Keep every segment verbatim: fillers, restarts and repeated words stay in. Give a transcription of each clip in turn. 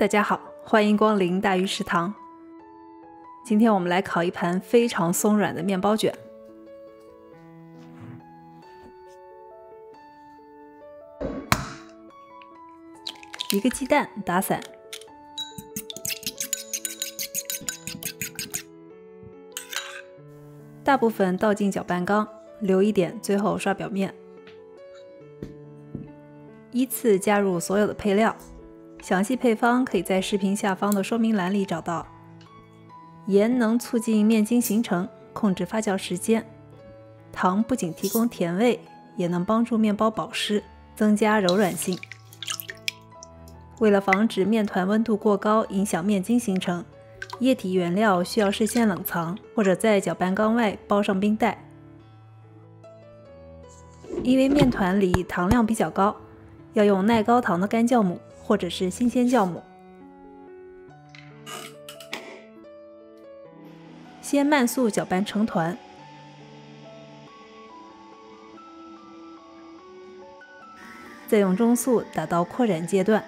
大家好，欢迎光临大鱼食堂。今天我们来烤一盘非常松软的面包卷。一个鸡蛋打散，大部分倒进搅拌缸，留一点最后刷表面。依次加入所有的配料。 详细配方可以在视频下方的说明栏里找到。盐能促进面筋形成，控制发酵时间；糖不仅提供甜味，也能帮助面包保湿，增加柔软性。为了防止面团温度过高影响面筋形成，液体原料需要事先冷藏，或者在搅拌缸外包上冰袋。因为面团里糖量比较高，要用耐高糖的干酵母。 或者是新鲜酵母，先慢速搅拌成团。再用中速打到扩展阶段。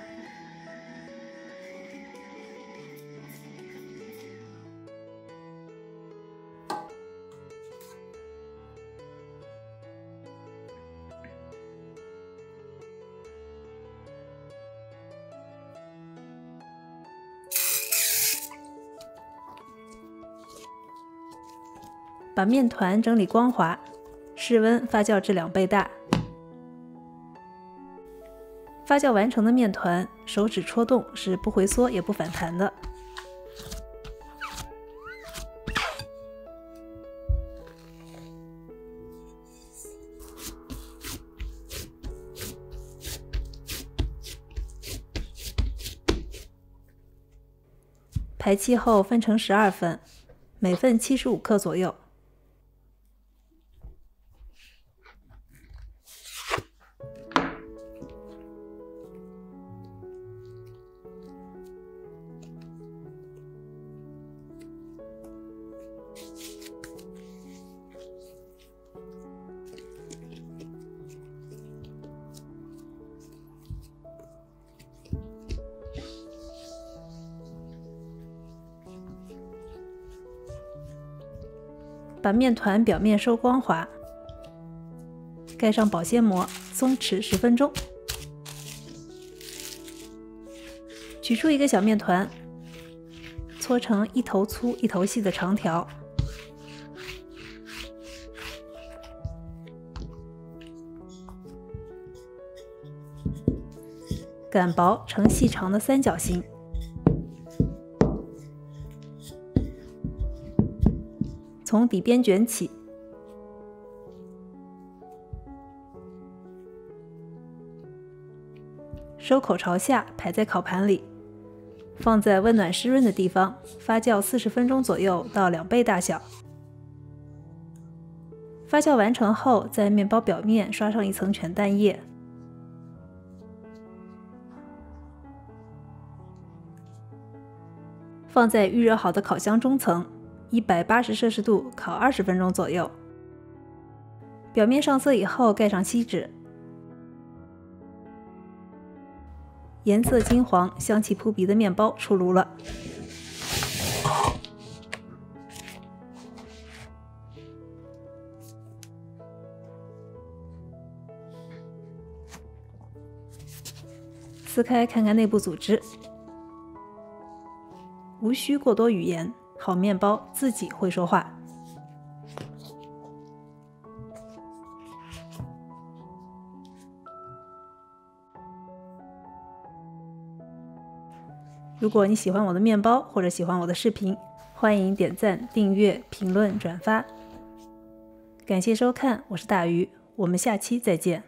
把面团整理光滑，室温发酵至两倍大。发酵完成的面团，手指戳动是不回缩也不反弹的。排气后分成十二份，每份七十五克左右。 把面团表面收光滑，盖上保鲜膜，松弛十分钟。取出一个小面团，搓成一头粗一头细的长条，擀薄成细长的三角形。 从底边卷起，收口朝下排在烤盘里，放在温暖湿润的地方发酵四十分钟左右到两倍大小。发酵完成后，在面包表面刷上一层全蛋液。 放在预热好的烤箱中层。 一百八十摄氏度烤二十分钟左右，表面上色以后盖上锡纸，颜色金黄、香气扑鼻的面包出炉了。撕开看看内部组织，无需过多语言。 好面包自己会说话。如果你喜欢我的面包或者喜欢我的视频，欢迎点赞、订阅、评论、转发。感谢收看，我是大鱼，我们下期再见。